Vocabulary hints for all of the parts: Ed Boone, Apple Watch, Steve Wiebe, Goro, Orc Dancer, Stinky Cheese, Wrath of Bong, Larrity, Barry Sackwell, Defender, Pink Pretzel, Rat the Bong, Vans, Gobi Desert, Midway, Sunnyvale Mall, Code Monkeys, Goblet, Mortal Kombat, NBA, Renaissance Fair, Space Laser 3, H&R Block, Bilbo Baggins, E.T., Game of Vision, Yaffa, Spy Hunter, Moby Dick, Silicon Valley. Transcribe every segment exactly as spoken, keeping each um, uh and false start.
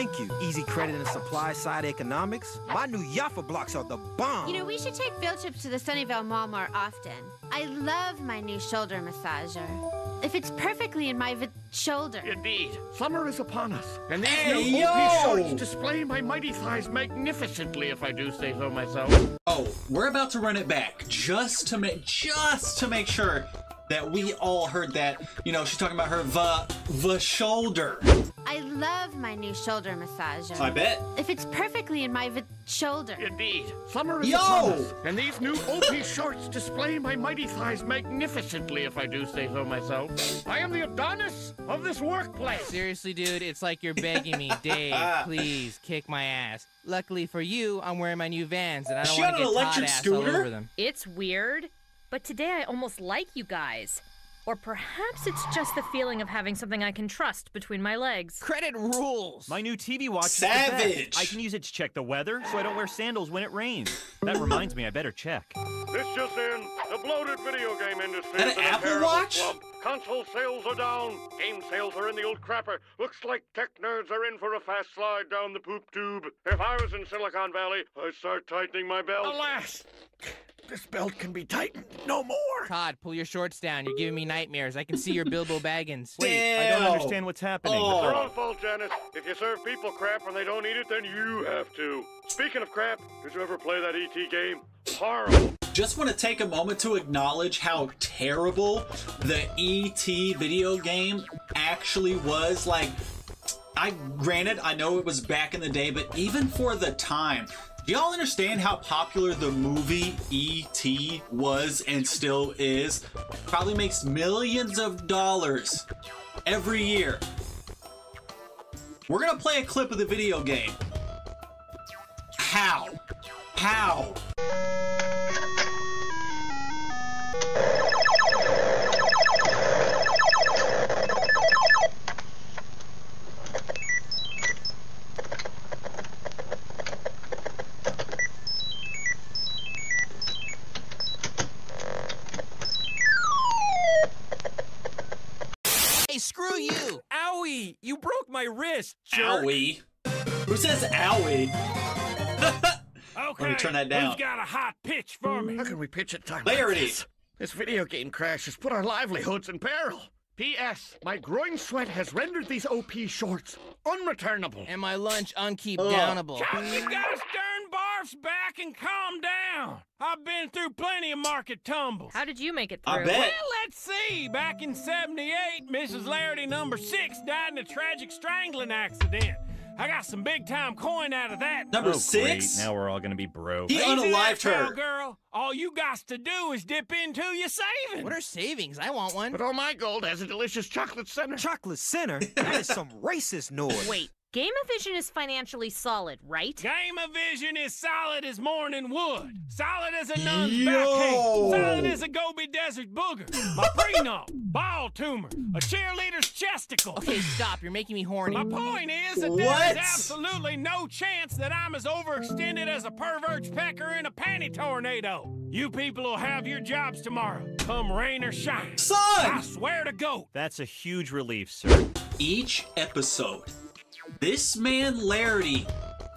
Thank you, Easy Credit and Supply Side Economics. My new Yaffa blocks are the bomb. You know, we should take field trips to the Sunnyvale Mall more often. I love my new shoulder massager. If it's perfectly in my shoulder. Indeed. Summer is upon us. And these hey, new O P shorts display my mighty thighs magnificently, if I do say so myself. Oh, we're about to run it back just to make just to make sure that we all heard that. You know, she's talking about her va the shoulder. I love my new shoulder massager. I bet. If it's perfectly in my shoulder. Indeed. Summer is Yo! upon us, and these new O P shorts display my mighty thighs magnificently, if I do say so myself. I am the Adonis of this workplace. Seriously, dude, it's like you're begging me, Dave, please kick my ass. Luckily for you, I'm wearing my new Vans, and I don't want to get hot ass all over them. It's weird, but today I almost like you guys. Or perhaps it's just the feeling of having something I can trust between my legs. Credit rules! My new T V watch Savage. is the best. I can use it to check the weather, so I don't wear sandals when it rains. That reminds me, I better check. This just in, the bloated video game industry is an Apple Watch? Slump. Console sales are down. Game sales are in the old crapper. Looks like tech nerds are in for a fast slide down the poop tube. If I was in Silicon Valley, I'd start tightening my belt. Alas! This belt can be tightened no more. Todd, pull your shorts down. You're giving me nightmares. I can see your Bilbo Baggins. Wait, Damn. I don't understand what's happening. Oh. It's their own fault, Janice. If you serve people crap when they don't eat it, then you have to. Speaking of crap, did you ever play that E T game? Horrible. Just want to take a moment to acknowledge how terrible the E T video game actually was. Like, I granted, I know it was back in the day, but even for the time, do y'all understand how popular the movie E T was and still is? Probably makes millions of dollars every year. We're gonna play a clip of the video game. How? How? You broke my wrist, jerk. Owie. Who says owie? Okay, let me turn that down. Who's got a hot pitch for me? How can we pitch at time Larrity. Like this? This video game crash has put our livelihoods in peril. P S My groin sweat has rendered these O P shorts unreturnable. And my lunch unkeep downable. Chuck, you gotta stern barfs back and calm down. I've been through plenty of market tumbles. How did you make it through? I bet. Well, let's see. Back in seventy-eight, Missus Larrity number six died in a tragic strangling accident. I got some big-time coin out of that. Number oh, six? Great. Now we're all going to be broke. He unalived her. Girl, all you got to do is dip into your savings. What are savings? I want one. But all my gold has a delicious chocolate center. Chocolate center? That is some racist noise. Wait. Game of Vision is financially solid, right? Game of Vision is solid as morning wood. Solid as a nun's backhand. Solid as a Gobi Desert booger. My prenup, ball tumor, a cheerleader's chesticle. Okay, stop. You're making me horny. My point is that what? there is absolutely no chance that I'm as overextended as a pervert pecker in a panty tornado. You people will have your jobs tomorrow, come rain or shine. Son! I swear to God. That's a huge relief, sir. Each episode, this man Larrity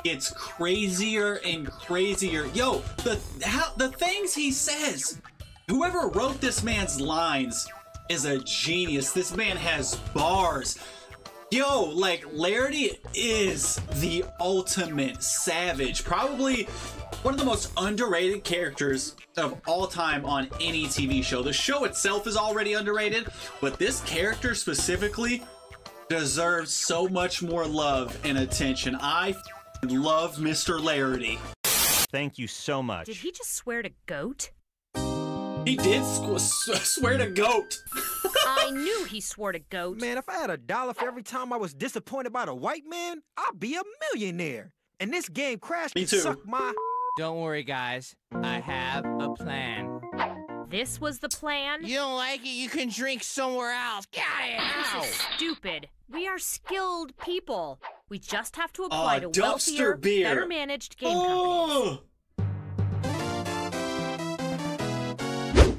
gets crazier and crazier. Yo, the how, the things he says. Whoever wrote this man's lines is a genius. This man has bars. Yo, like Larrity is the ultimate savage. Probably one of the most underrated characters of all time on any T V show. The show itself is already underrated, but this character specifically deserves so much more love and attention. I love Mister Larrity. Thank you so much. Did he just swear to goat? He did swear to goat. I knew he swore to goat. Man, if I had a dollar for every time I was disappointed by the white man, I'd be a millionaire. And this game crashed. Me too. Suck my. Don't worry, guys. I have a plan. This was the plan? You don't like it? You can drink somewhere else. Got it! Ow. This is stupid. We are skilled people. We just have to apply uh, to wealthier, beer. better managed game oh. companies.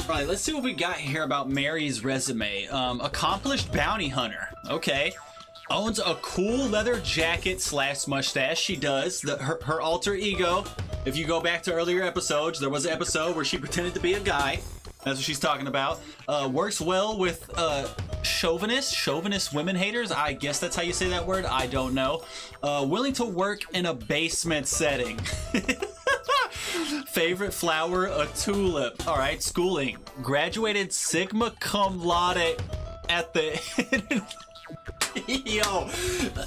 All right, let's see what we got here about Mary's resume. Um, accomplished bounty hunter. Okay. owns a cool leather jacket slash mustache. She does. The, her, her alter ego, if you go back to earlier episodes, there was an episode where she pretended to be a guy. That's what she's talking about. Uh, works well with uh, chauvinist, chauvinist women haters. I guess that's how you say that word. I don't know. Uh, willing to work in a basement setting. Favorite flower, a tulip. All right, schooling. Graduated Sigma cum laude at the... Yo,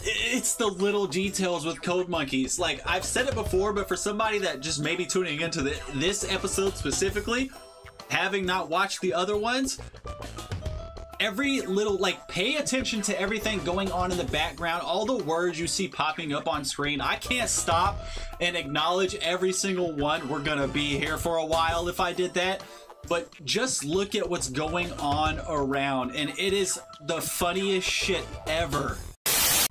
it's the little details with Code Monkeys. Like, I've said it before, but for somebody that just may be tuning into the, this episode specifically, having not watched the other ones, every little, like, pay attention to everything going on in the background, all the words you see popping up on screen. I can't stop and acknowledge every single one. We're gonna be here for a while if I did that. But just look at what's going on around, and it is the funniest shit ever.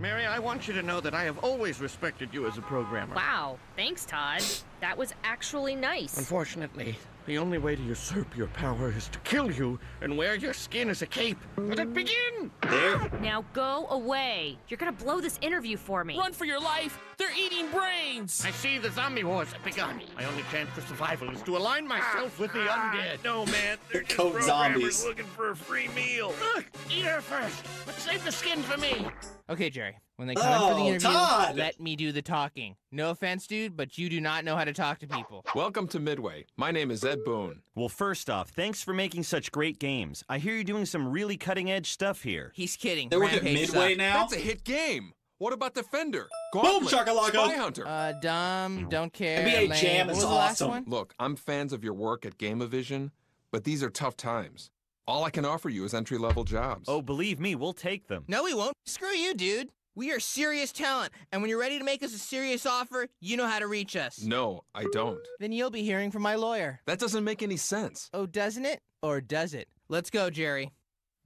Mary, I want you to know that I have always respected you as a programmer. Wow, thanks, Todd. That was actually nice. Unfortunately, the only way to usurp your power is to kill you and wear your skin as a cape. Let it begin! There. Now go away. You're gonna blow this interview for me. Run for your life! They're eating brains! I see the zombie wars have begun. My only chance for survival is to align myself with the undead. No, man. They're just Code zombies looking for a free meal. Look, eat her first, but save the skin for me. Okay, Jerry. When they come oh, in for the interview, Todd. Let me do the talking. No offense, dude, but you do not know how to talk to people. Welcome to Midway. My name is Ed Boone. Well, first off, thanks for making such great games. I hear you're doing some really cutting-edge stuff here. He's kidding. They're working at Midway stuff. Now? That's a hit game. What about Defender? Goblet, Boom, Shakalaka. Spy Hunter. Uh, dumb, don't care. N B A lame. Jam is awesome. Look, I'm fans of your work at Game of Vision, but these are tough times. All I can offer you is entry-level jobs. Oh, believe me, we'll take them. No, we won't. Screw you, dude. We are serious talent, and when you're ready to make us a serious offer, you know how to reach us. No, I don't. Then you'll be hearing from my lawyer. That doesn't make any sense. Oh, doesn't it? Or does it? Let's go, Jerry.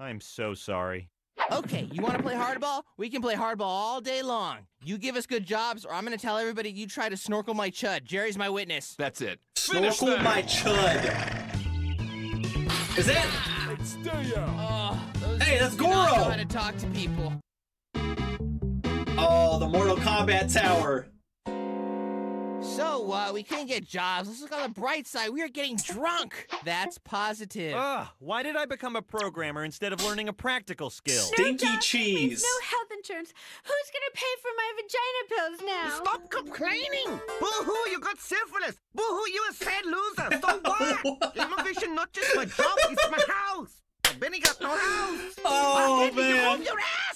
I'm so sorry. Okay, you want to play hardball? We can play hardball all day long. You give us good jobs, or I'm going to tell everybody you tried to snorkel my chud. Jerry's my witness. That's it. Snorkel my chud. Is it? It's oh, hey, that's Goro. I don't know how to talk to people. Oh, the Mortal Kombat Tower. So, uh, we couldn't get jobs. Let's look on the bright side. We are getting drunk. That's positive. Ugh, why did I become a programmer instead of learning a practical skill? Stinky no Cheese. No health insurance. Who's gonna pay for my vagina pills now? Stop complaining. Boo-hoo, you got syphilis. Boo-hoo, you a sad loser. So what? Game of Vision, not just my job, it's my house. Benny got no house. Oh, man. You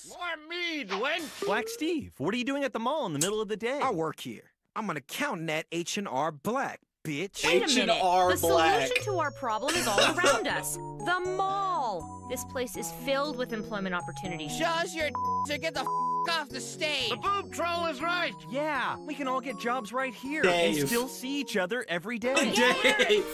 More mead, wench. Black Steve, what are you doing at the mall in the middle of the day? I work here. I'm an accountant at H and R Block, bitch. H and R Block. The solution to our problem is all around us. The mall. This place is filled with employment opportunities. Jaws your to get the f off the stage. The boob troll is right. Yeah, we can all get jobs right here Dave. And still see each other every day. Dave.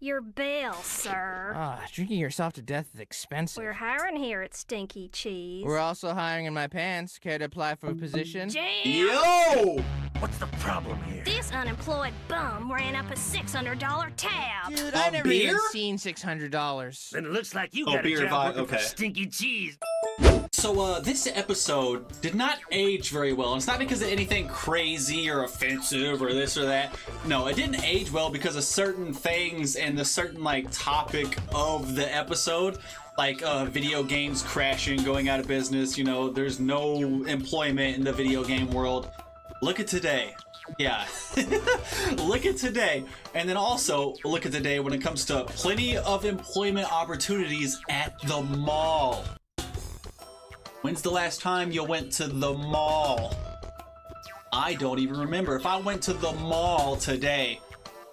Your bail, sir. Ah, oh, drinking yourself to death is expensive. We're hiring here at Stinky Cheese. We're also hiring in my pants. Care to apply for a position? Jam! Yo! What's the problem here? This unemployed bum ran up a six hundred dollar tab. Dude, I've never beer? even seen six hundred dollars. Then it looks like you oh, got beer a job okay. for Stinky Cheese. So, uh, this episode did not age very well. And it's not because of anything crazy or offensive or this or that. No, it didn't age well because of certain things and the certain, like, topic of the episode. Like, uh, video games crashing, going out of business, you know, there's no employment in the video game world. Look at today. Yeah. Look at today. And then also, look at today when it comes to plenty of employment opportunities at the mall. When's the last time you went to the mall? I don't even remember. If I went to the mall today,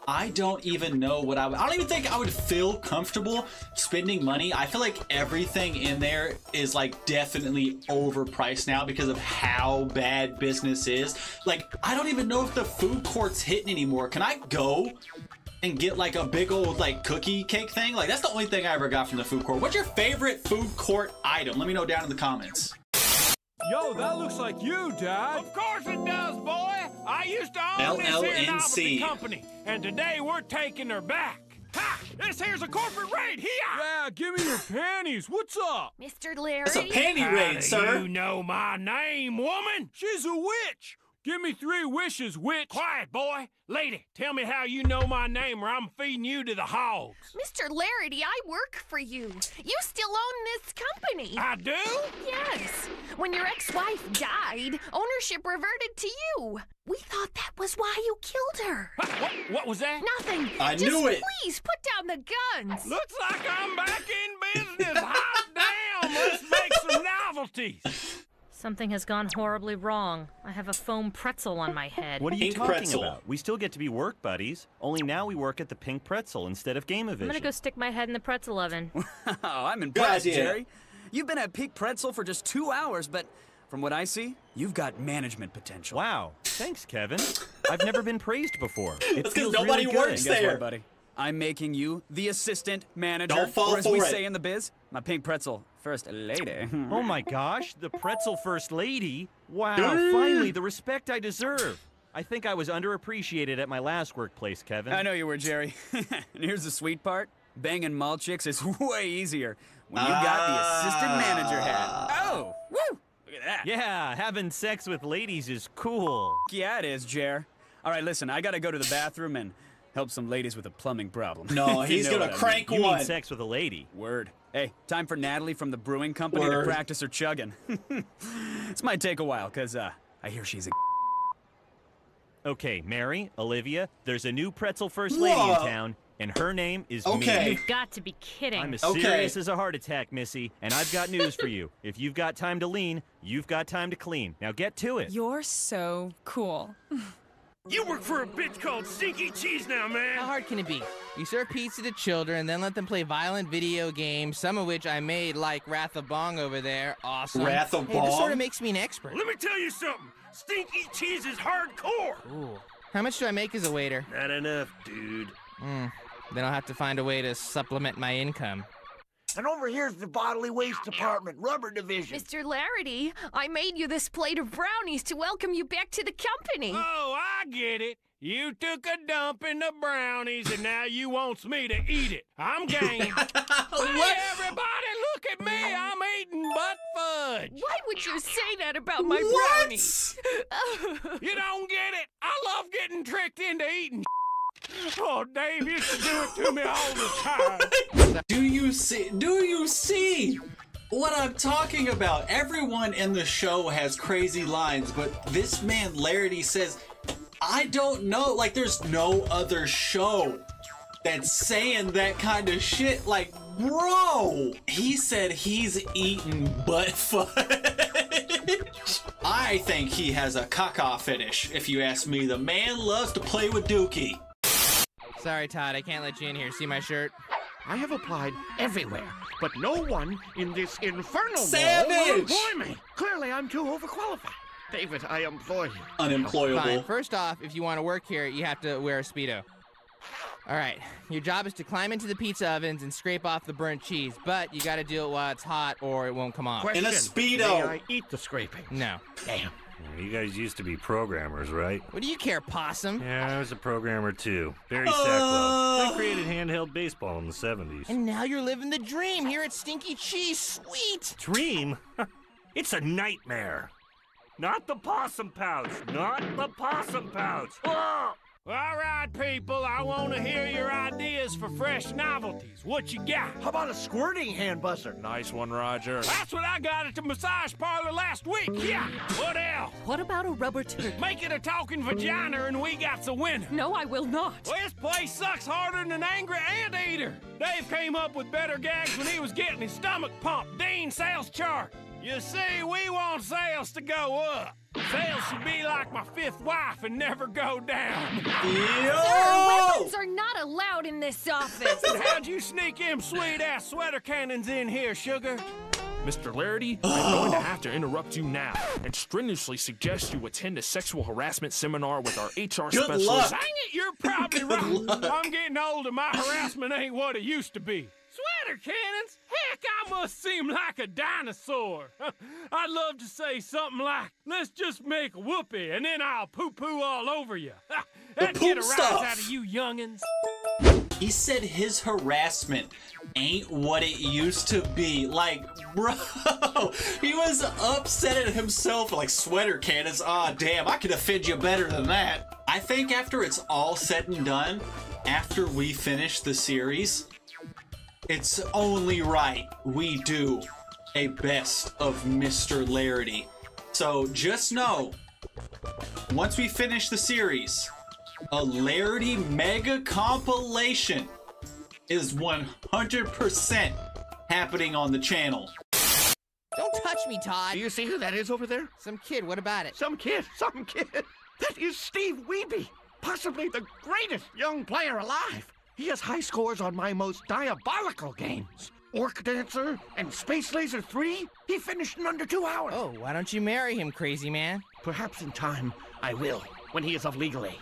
I don't even know what I would... I don't even think I would feel comfortable spending money. I feel like everything in there is, like, definitely overpriced now because of how bad business is. Like, I don't even know if the food court's hitting anymore. Can I go and get, like, a big old, like, cookie cake thing? Like, that's the only thing I ever got from the food court. What's your favorite food court item? Let me know down in the comments. Yo, that looks like you, Dad. Of course it does, boy. I used to own this here novelty company, and today we're taking her back. Ha! This here's a corporate raid! Here! Yeah, give me your panties. What's up? Mister Larry? It's a panty raid, sir. You know my name, woman? She's a witch. Give me three wishes, witch. Quiet, boy. Lady, tell me how you know my name or I'm feeding you to the hogs. Mister Larrity, I work for you. You still own this company. I do? Yes. When your ex-wife died, ownership reverted to you. We thought that was why you killed her. What, what, what was that? Nothing. I Just knew it. Please put down the guns. Looks like I'm back in business. Hot damn, let's make some novelties. Something has gone horribly wrong. I have a foam pretzel on my head. What are you Pink talking pretzel. about? We still get to be work buddies, only now we work at the Pink Pretzel instead of Game of Vision. I'm gonna go stick my head in the pretzel oven. Wow, I'm impressed, Jerry. You've been at Pink Pretzel for just two hours, but from what I see, you've got management potential. Wow, thanks, Kevin. I've never been praised before. It That's because nobody really works good. there. What, buddy? I'm making you the assistant manager. Don't fall or as for we it. say in the biz, my Pink Pretzel. First lady. Oh my gosh, the pretzel first lady. Wow, finally the respect I deserve. I think I was underappreciated at my last workplace, Kevin. I know you were, Jerry. And here's the sweet part. Banging mall chicks is way easier when you uh, got the assistant manager hat. Oh, woo! Look at that. Yeah, having sex with ladies is cool. Yeah, it is, Jer. All right, listen, I gotta go to the bathroom and help some ladies with a plumbing problem. No, he's you know gonna crank I mean. one. You mean sex with a lady. Word. Hey, time for Natalie from the brewing company Word. to practice her chugging. This might take a while, because uh, I hear she's a Okay, Mary, Olivia, there's a new pretzel first lady Whoa. in town, and her name is okay. me. You've got to be kidding. I'm as okay. serious as a heart attack, Missy, and I've got news for you. If you've got time to lean, you've got time to clean. Now get to it. You're so cool. You work for a bitch called Stinky Cheese now, man! How hard can it be? You serve pizza to children, then let them play violent video games, some of which I made, like Wrath of Bong over there. Awesome. Wrath of hey, Bong? This sort of makes me an expert. Let me tell you something. Stinky Cheese is hardcore! Ooh. How much do I make as a waiter? Not enough, dude. Mm. Then I'll have to find a way to supplement my income. And over here's the bodily waste department, rubber division. Mister Larrity, I made you this plate of brownies to welcome you back to the company. Oh, I get it. You took a dump in the brownies, and now you wants me to eat it. I'm game. Hey, everybody, look at me. I'm eating butt fudge. Why would you say that about my what? brownies? You don't get it. I love getting tricked into eating. Oh, Dave used to do it to me all the time. Do you see? Do you see what I'm talking about? Everyone in the show has crazy lines, but this man, Larrity, says, I don't know. Like, there's no other show that's saying that kind of shit. Like, bro, he said he's eating butt fudge. I think he has a caca fetish, if you ask me. The man loves to play with Dookie. Sorry, Todd, I can't let you in here. See my shirt? I have applied everywhere, but no one in this infernal Savage. Mall will employ me. Clearly, I'm too overqualified. David, I employ you. Unemployable. Fine. First off, if you want to work here, you have to wear a Speedo. All right, your job is to climb into the pizza ovens and scrape off the burnt cheese, but you got to do it while it's hot or it won't come off. Question, in a Speedo. May I eat the scraping? No. Damn. You guys used to be programmers, right? What do you care, Possum? Yeah, I was a programmer too. Barry uh... Sackwell. I created handheld baseball in the seventies. And now you're living the dream here at Stinky Cheese. Sweet! Dream? It's a nightmare. Not the possum pouch. Not the possum pouch. Oh! All right, people, I want to hear your ideas for fresh novelties. What you got? How about a squirting hand buster? Nice one, Roger. That's what I got at the massage parlor last week. Yeah. What else? What about a rubber turkey? Make it a talking vagina and we got the winner. No, I will not. Well, this place sucks harder than an angry anteater. Dave came up with better gags when he was getting his stomach pumped. Dean sales chart. You see, we want sales to go up. Sales should be like my fifth wife and never go down. Yo! Sir, weapons are not allowed in this office. How'd you sneak them sweet-ass sweater cannons in here, sugar? Mister Larrity, oh. I'm going to have to interrupt you now and strenuously suggest you attend a sexual harassment seminar with our H R Good specialist. Luck. Dang it, you're probably Good right. Luck. I'm getting old and my harassment ain't what it used to be. Sweater cannons? Heck, I must seem like a dinosaur. I'd love to say something like, let's just make a whoopee and then I'll poo-poo all over you. That'd get a rise out of you youngins. He said his harassment ain't what it used to be. Like, bro, he was upset at himself. Like, sweater cannons, ah, damn, I can offend you better than that. I think after it's all said and done, after we finish the series, it's only right we do a best of Mister Larrity. So just know, once we finish the series, a Larrity mega compilation is one hundred percent happening on the channel. Don't touch me, Todd. Do you see who that is over there? Some kid. What about it? Some kid. Some kid. That is Steve Wiebe, possibly the greatest young player alive. He has high scores on my most diabolical games. Orc Dancer and Space Laser three, he finished in under two hours. Oh, why don't you marry him, crazy man? Perhaps in time, I will, when he is of legal age.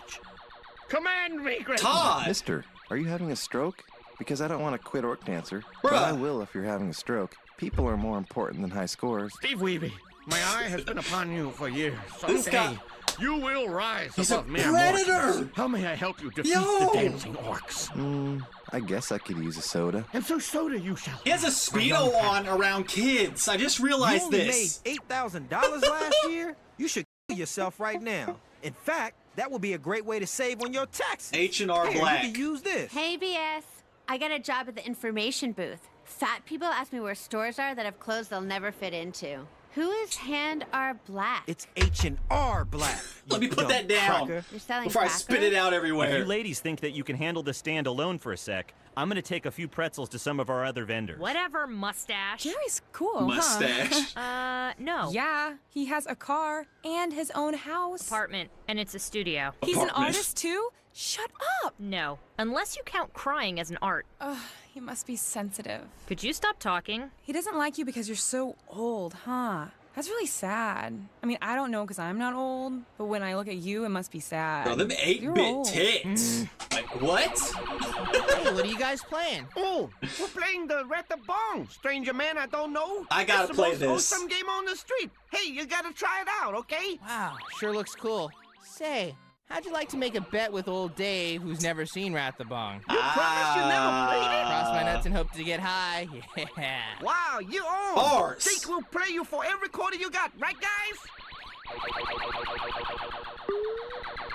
Command me, Grim. Todd! Mister, are you having a stroke? Because I don't want to quit Orc Dancer. Bruh. But I will if you're having a stroke. People are more important than high scores. Steve Wiebe, my eye has been upon you for years. Someday, this guy, you will rise he's above me. Predator! How may I help you defeat Yo. the dancing orcs? Mm. I guess I could use a soda. And so soda you shall. He has a Speedo on around kids. I just realized you only this. You made eight thousand dollars last year? You should kill yourself right now. In fact, that would be a great way to save on your taxes. H and R Block. You could use this. Hey, B S. I got a job at the information booth. Fat people ask me where stores are that have clothes they'll never fit into. Who is H and R Block? It's H and R Block. Let me put that down You're before cracker? I spit it out everywhere. If you ladies think that you can handle the stand alone for a sec, I'm going to take a few pretzels to some of our other vendors. Whatever, mustache. Jerry's cool, Mustache. Huh? uh, no. Yeah, he has a car and his own house. Apartment, and it's a studio. Apartment. He's an artist, too? Shut up! No, unless you count crying as an art. Ugh, he must be sensitive. Could you stop talking? He doesn't like you because you're so old, huh? That's really sad. I mean, I don't know because I'm not old, but when I look at you, it must be sad. Bro, them eight-bit tits. Mm. Like, what? Hey, what are you guys playing? Oh, we're playing the Rat the Bong, stranger man I don't know. I gotta play this. It's the most awesome game on the street. Hey, you gotta try it out, okay? Wow, sure looks cool. Say, how'd you like to make a bet with old Dave, who's never seen Rat the Bong? You ah, promise you never played it? Cross my nuts and hope to get high. Yeah. Wow, you own. Bars. Think we'll play you for every quarter you got, right, guys?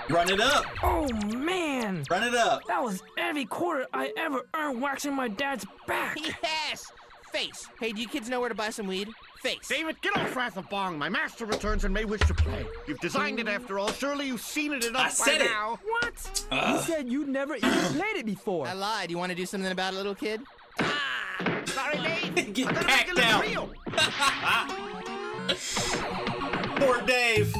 Run it up. Oh, man. Run it up. That was every quarter I ever earned waxing my dad's back. Yes. Face. Hey, do you kids know where to buy some weed? Face. David, get off Wrath of Bong. My master returns and may wish to play. You've designed it after all. Surely you've seen it enough I said by it. now. What? Uh. You said you'd never even played it before. I lied. You want to do something about it, little kid? Ah! Sorry, Dave. Get packed out. Poor Dave.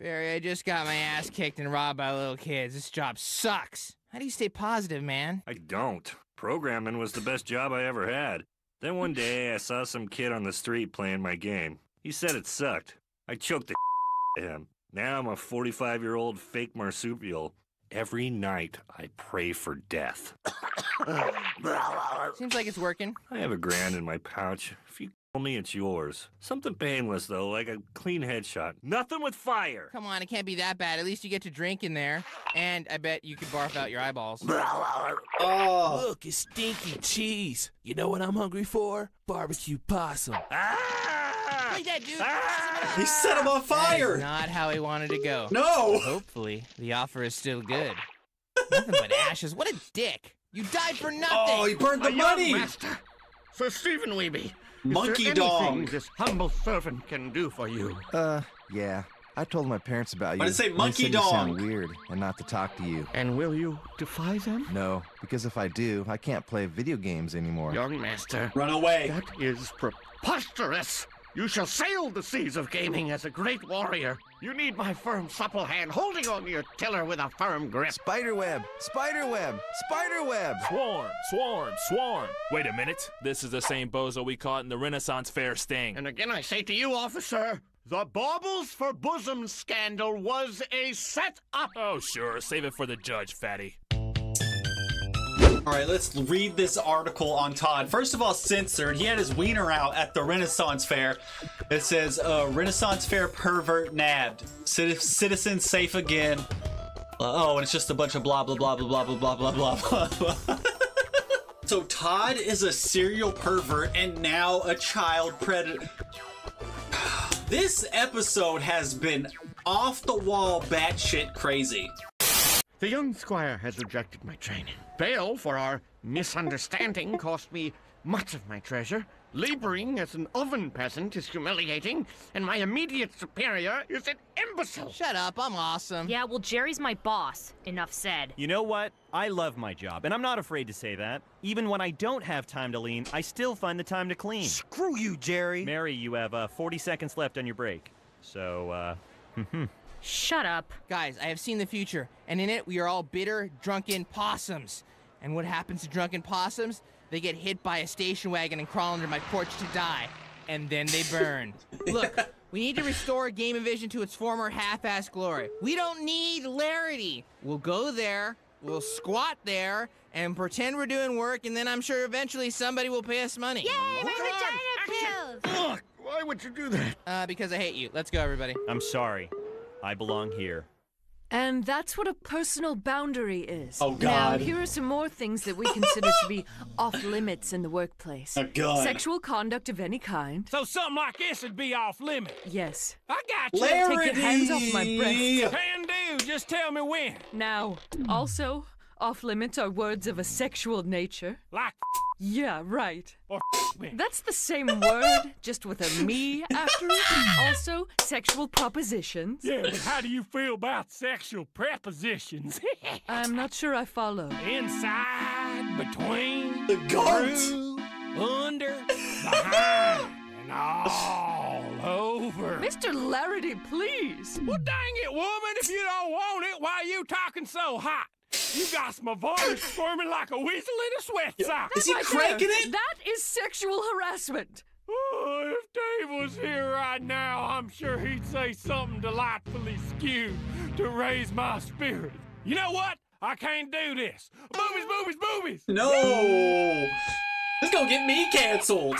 Barry, I just got my ass kicked and robbed by little kids. This job sucks. How do you stay positive, man? I don't. Programming was the best job I ever had. Then one day I saw some kid on the street playing my game. He said it sucked. I choked the shit out of him. Now I'm a forty-five-year-old fake marsupial. Every night I pray for death. Seems like it's working. I have a grand in my pouch. If you kill me, it's yours. Something painless, though, like a clean headshot. Nothing with fire. Come on, it can't be that bad. At least you get to drink in there. And I bet you could barf out your eyeballs. Oh. Look, it's Stinky Cheese. You know what I'm hungry for? Barbecue possum. Ah! Like that, dude. Ah! He set him on fire. That is not how he wanted to go. No. Hopefully, the offer is still good. Nothing but ashes. What a dick. You died for nothing. Oh, he burned the My money. Master, Sir Stephen Wiebe. Monkey dong. This humble servant can do for you. Uh, yeah. I told my parents about you. But I say monkey dog. You sound weird and not to talk to you. And will you defy them? No, because if I do, I can't play video games anymore. Young master, run away. That is preposterous. You shall sail the seas of gaming as a great warrior. You need my firm, supple hand holding on to your tiller with a firm grip. Spiderweb! Spiderweb! Spiderweb! Swarm! Swarm! Swarm! Wait a minute. This is the same bozo we caught in the Renaissance Fair sting. And again I say to you, officer, the baubles for bosom scandal was a set-up. Oh, sure. Save it for the judge, fatty. All right, let's read this article on Todd. First of all, censored. He had his wiener out at the Renaissance Fair. It says, uh, Renaissance Fair pervert nabbed. Cit- citizen safe again. Oh, and it's just a bunch of blah, blah, blah, blah, blah, blah, blah, blah, blah, blah. So Todd is a serial pervert and now a child predator. This episode has been off the wall, batshit crazy. The young squire has rejected my training. Bail for our misunderstanding cost me much of my treasure. Laboring as an oven peasant is humiliating, and my immediate superior is an imbecile. Shut up, I'm awesome. Yeah, well, Jerry's my boss. Enough said. You know what? I love my job, and I'm not afraid to say that. Even when I don't have time to lean, I still find the time to clean. Screw you, Jerry. Mary, you have uh, forty seconds left on your break. So, uh, mm-hmm. Shut up. Guys, I have seen the future, and in it, we are all bitter, drunken possums. And what happens to drunken possums? They get hit by a station wagon and crawl under my porch to die, and then they burn. Look, we need to restore Game of Vision to its former half-ass glory. We don't need Larrity. We'll go there, we'll squat there, and pretend we're doing work, and then I'm sure eventually somebody will pay us money. Yay, my vagina pills! Ugh, why would you do that? Uh, because I hate you. Let's go, everybody. I'm sorry. I belong here. And that's what a personal boundary is. Oh, God. Now, here are some more things that we consider to be off-limits in the workplace. Oh, God. Sexual conduct of any kind. So something like this would be off-limits? Yes. I got you. Larrity. Take your hands off my breast. Can do. Just tell me when. Now, also, off-limits are words of a sexual nature. Like Yeah, right. Or me. That's the same word, just with a me after it. Also, sexual propositions. Yeah, but how do you feel about sexual prepositions? I'm not sure I follow. Inside, between, the guts, under, behind, and all over. Mister Larrity, please. Well, dang it, woman, if you don't want it, why are you talking so hot? You got my voice forming like a weasel in a sweat sock. Is he cranking it? That is sexual harassment. Oh, if Dave was here right now, I'm sure he'd say something delightfully skewed to raise my spirit. You know what? I can't do this. Boobies, boobies, boobies. No. This is gonna get me canceled.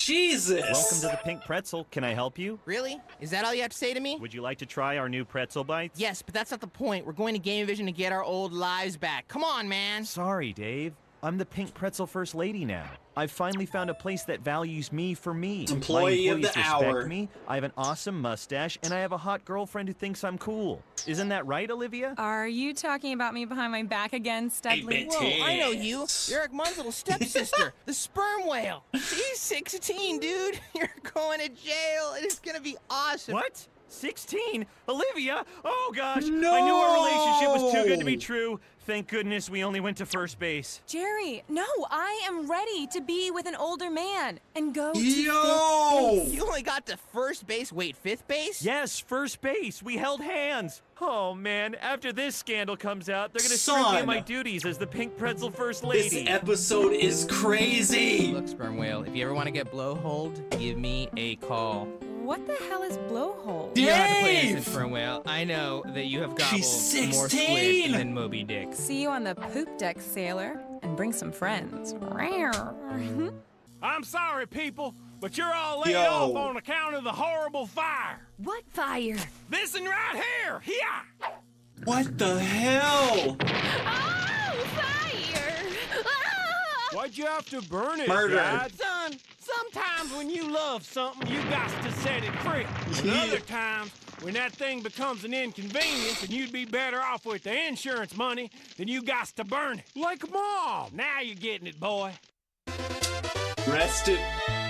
Jesus! Welcome to the Pink Pretzel. Can I help you? Really? Is that all you have to say to me? Would you like to try our new pretzel bites? Yes, but that's not the point. We're going to Game Vision to get our old lives back. Come on, man! Sorry, Dave. I'm the Pink Pretzel First Lady now. I've finally found a place that values me for me. Employee of the hour. Me. I have an awesome mustache, and I have a hot girlfriend who thinks I'm cool. Isn't that right, Olivia? Are you talking about me behind my back again, Studley? Whoa, I know you. You're Ekman's little stepsister, the sperm whale. She's sixteen, dude. You're going to jail, and it's gonna be awesome. What? sixteen? Olivia? Oh, gosh. No! I knew our relationship was too good to be true. Thank goodness we only went to first base. Jerry, no, I am ready to be with an older man and go to Yo! Fifth base. You only got to first base? Wait, fifth base? Yes, first base. We held hands. Oh, man, after this scandal comes out, they're going to strip me of my duties as the Pink Pretzel First Lady. This episode is crazy. Look, sperm whale, if you ever want to get blowholed, give me a call. What the hell is blowhole? Dave! You don't have to play innocent for a while. I know that you have gobbled more squid than Moby Dick. See you on the poop deck, sailor, and bring some friends. I'm sorry, people, but you're all laid Yo. off on account of the horrible fire. What fire? This one right here. Yeah. What the hell? Oh, fire! Ah! Why'd you have to burn it? Murder. Dad? Son. Sometimes when you love something, you got to set it free. And other times, when that thing becomes an inconvenience and you'd be better off with the insurance money, then you got to burn it. Like Mom. Now you're getting it, boy. Rest it.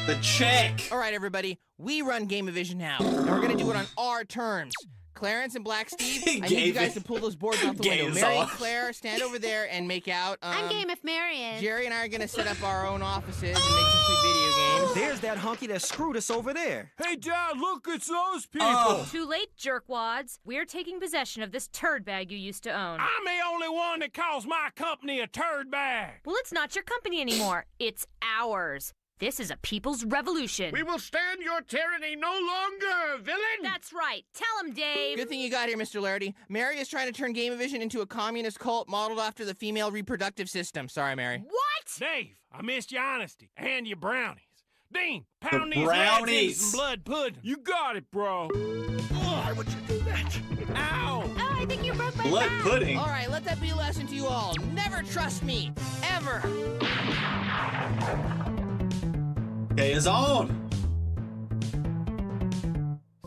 The check. All right, everybody. We run Game of Vision now. And we're going to do it on our terms. Clarence and Black Steve, I need you guys it. to pull those boards off the Gave window. Mary and Claire, stand over there and make out. Um, I'm game if Mary is. Jerry and I are going to set up our own offices and make some sweet video games. There's that hunky that screwed us over there. Hey, Dad, look, it's those people. Oh. Too late, jerkwads. We're taking possession of this turd bag you used to own. I'm the only one that calls my company a turd bag. Well, it's not your company anymore. It's ours. This is a people's revolution. We will stand your tyranny no longer, villain! That's right. Tell him, Dave. Good thing you got here, Mister Larrity. Mary is trying to turn Game of Vision into a communist cult modeled after the female reproductive system. Sorry, Mary. What? Dave, I missed your honesty and your brownies. Dean, pound the these brownies and blood pudding. You got it, bro. Why would you do that? Ow! blood pudding. All right, let that be a lesson to you all. Never trust me, ever. Okay, it's on.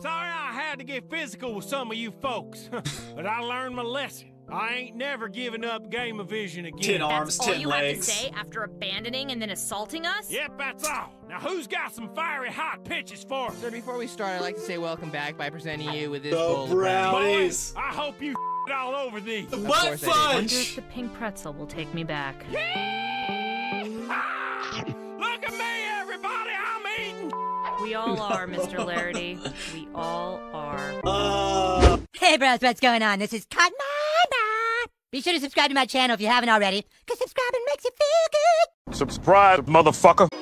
Sorry I had to get physical with some of you folks, but I learned my lesson. I ain't never giving up Game of Vision again. Ten arms, that's ten all you legs. Have to say after abandoning and then assaulting us? Yep, that's all. Now who's got some fiery hot pitches for us? Sir, before we start, I'd like to say welcome back by presenting you with this the bowl brownies. Of brownies. I hope you all over these. The butt fudge! I wonder if the pink pretzel will take me back. Look at me, everybody! I'm eating. We all are, Mister Larrity. We all are. Uh... Hey, bros, what's going on? This is Cotton. Be sure to subscribe to my channel if you haven't already, because subscribing makes you feel good. Subscribe, motherfucker.